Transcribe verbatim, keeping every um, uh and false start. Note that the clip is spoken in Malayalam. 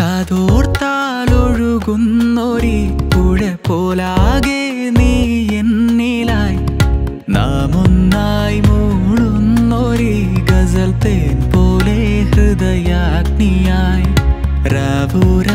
കാതോർത്താലൊഴുകുന്നൊരു പുഴ പോലാകെ നീ എന്നിലായി നാമൊന്നായി മൂളുന്നൊരു ഗസൽ തേൻ പോലെ ഹൃദയാഗ്നിയായി രാവൂര